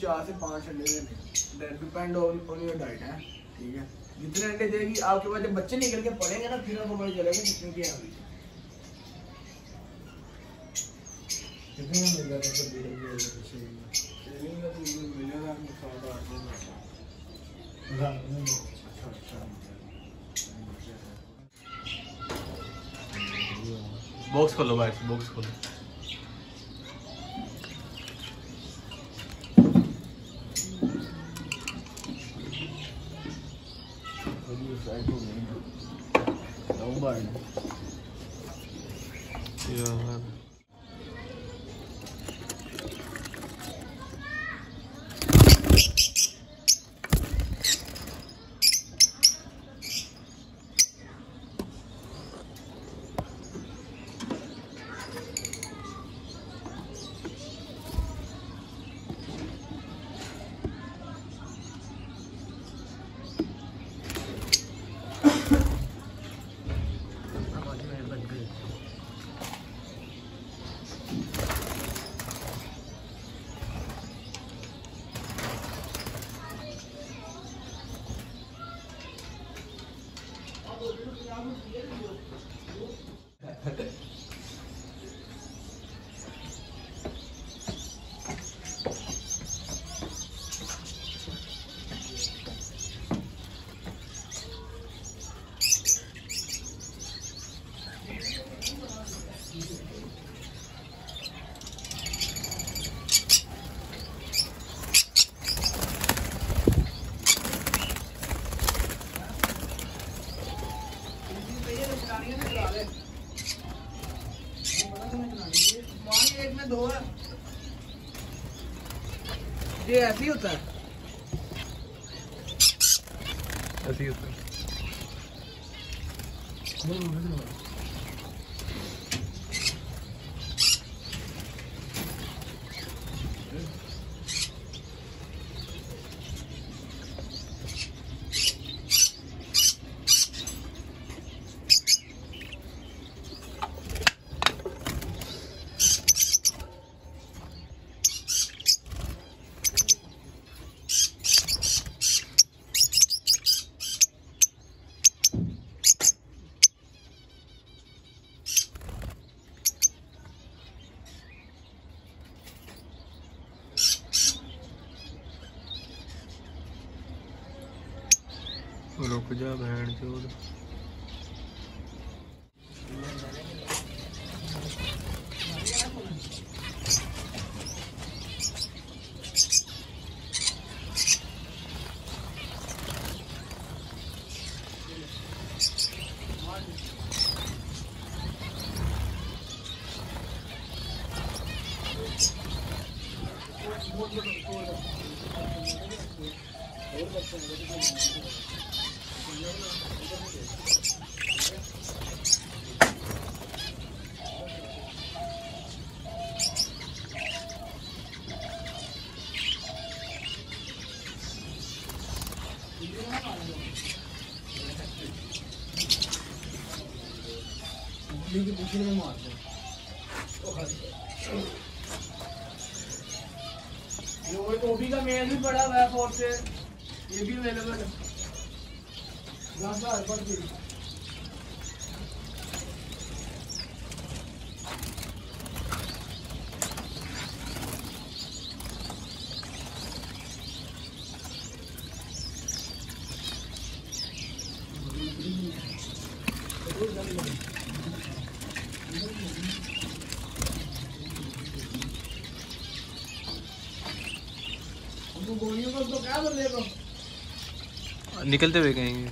चार से पाँच अंडे देने डिपेंड ऑन योर डाइट है, ठीक है। जितने अंडे देगी आपके पास, जब बच्चे निकल के पड़ेंगे ना फिर आपको पता चलेगा कितने की आएगी, कितने मिल जाते हैं। ट्रेनिंग का तो मिलेगा आपको 7-8 बॉक्स खोलो भाई, बॉक्स खोलो। ये ऐसे ही होता है, ऐसे ही होता है। रुक जा बहन चोद, टोपी का मेल भी पड़ा हुआ है फोर्थ से, ये भी अवेलेबल है। निकलते हुए कहेंगे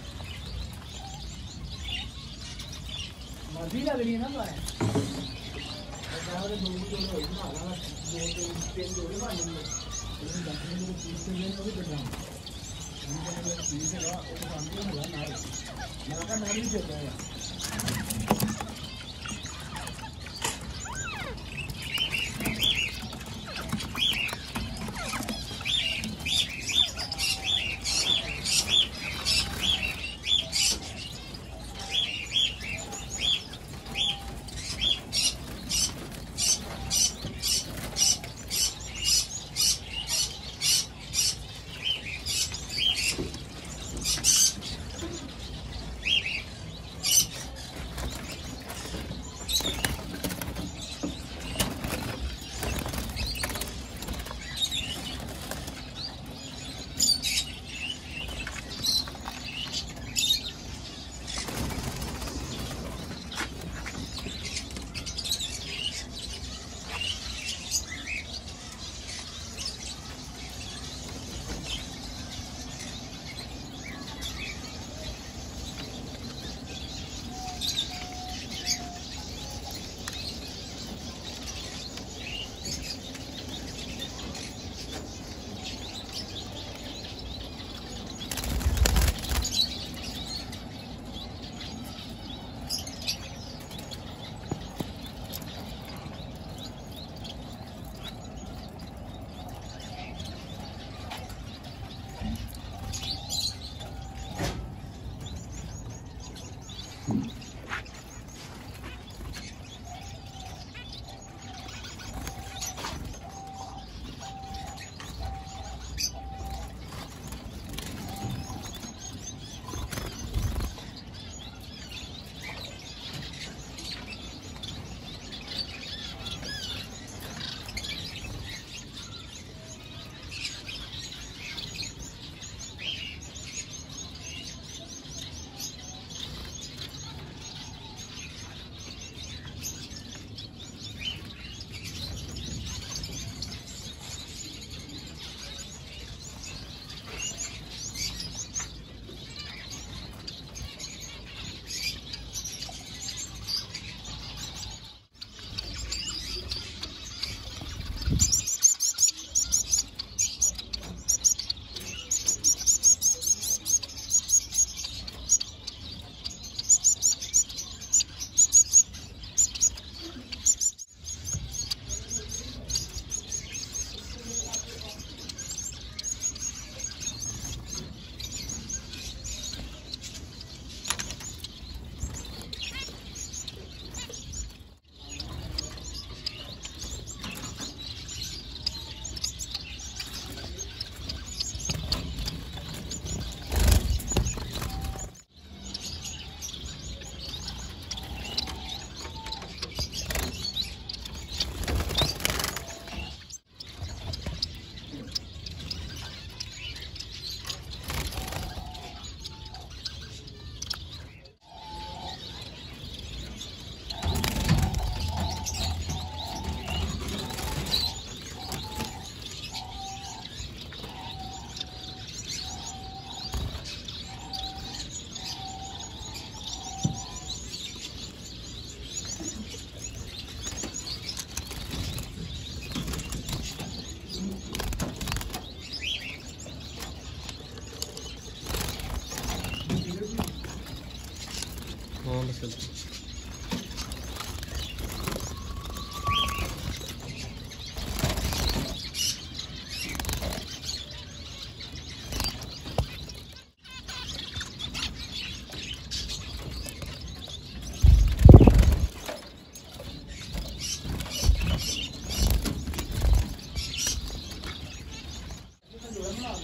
Thank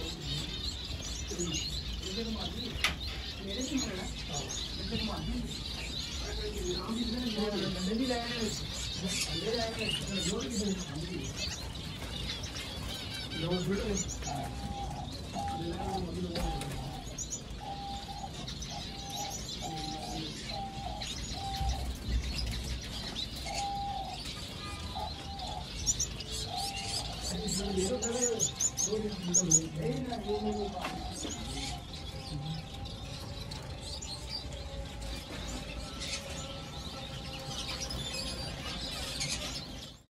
you.